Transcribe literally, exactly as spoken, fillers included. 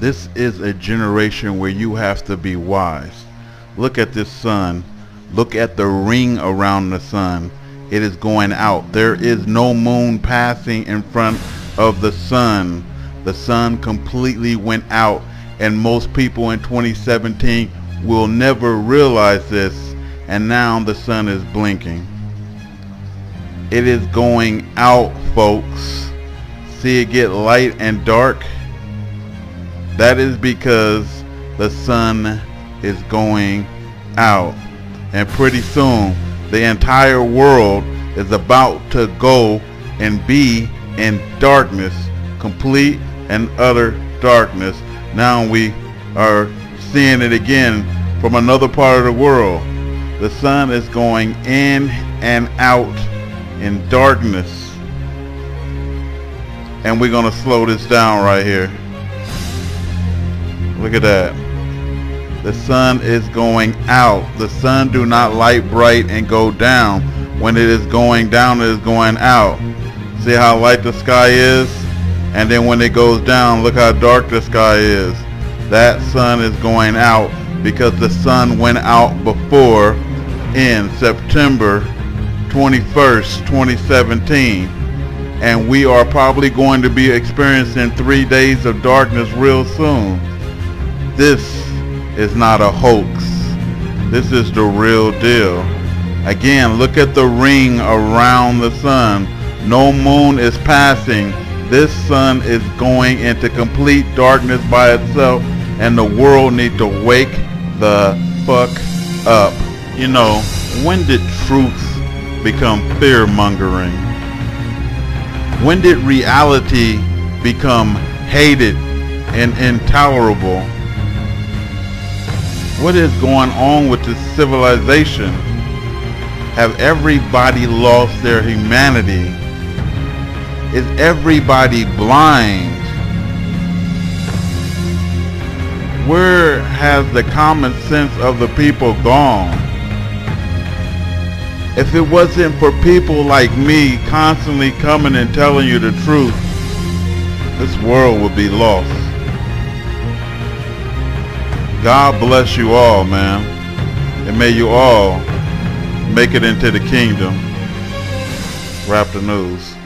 This is a generation where you have to be wise. Look at this sun. Look at the ring around the sun. It is going out. There is no moon passing in front of the sun. The sun completely went out, and most people in twenty seventeen will never realize this, and now the sun is blinking. It is going out, folks. See it get light and dark? That is because the sun is going out, and pretty soon the entire world is about to go and be in darkness, complete and utter darkness. Now we are seeing it again from another part of the world. The sun is going in and out in darkness, and we're gonna slow this down right here. Look at that. The sun is going out. The sun do not light bright and go down. When it is going down, it is going out. See how light the sky is? And then when it goes down, look how dark the sky is. That sun is going out because the sun went out before in September twenty-first, twenty seventeen. And we are probably going to be experiencing three days of darkness real soon. This is not a hoax. This is the real deal. Again, look at the ring around the sun. No moon is passing. This sun is going into complete darkness by itself, and the world needs to wake the fuck up. You know, when did truths become fear mongering? When did reality become hated and intolerable? What is going on with this civilization? Have everybody lost their humanity? Is everybody blind? Where has the common sense of the people gone? If it wasn't for people like me constantly coming and telling you the truth, this world would be lost. God bless you all, man, and may you all make it into the kingdom. Wrap the news.